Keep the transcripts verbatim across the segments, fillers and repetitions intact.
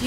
Do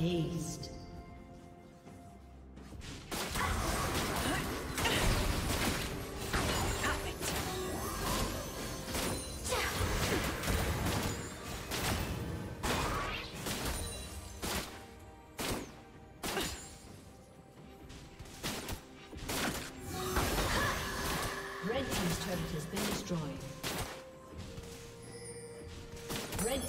Aced. Red team's turret has been destroyed. Red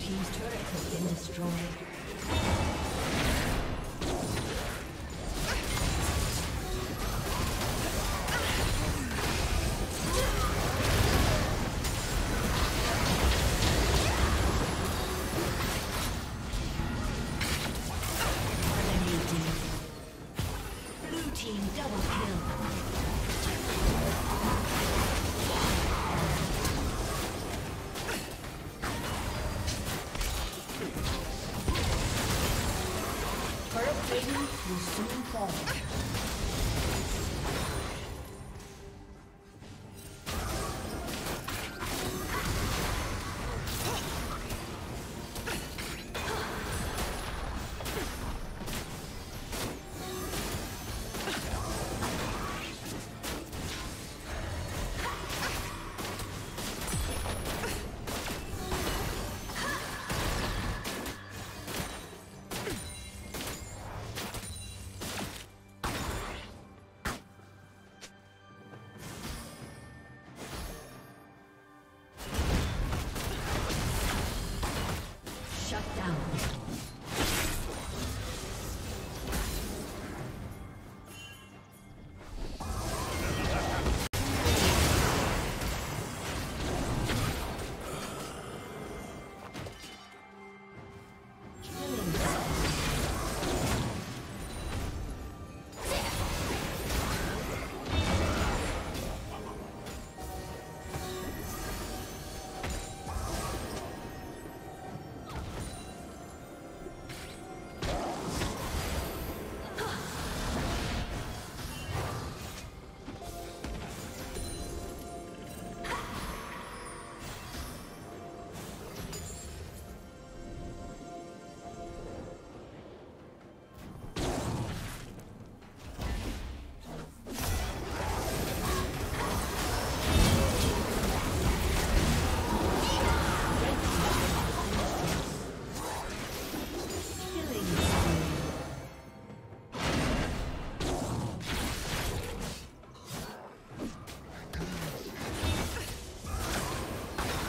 Team's turret has been destroyed.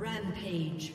Rampage.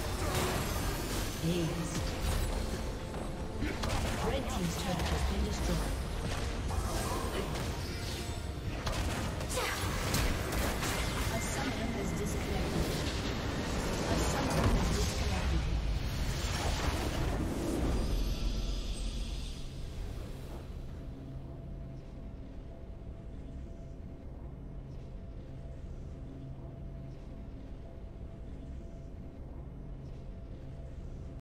Red team's turret has been destroyed.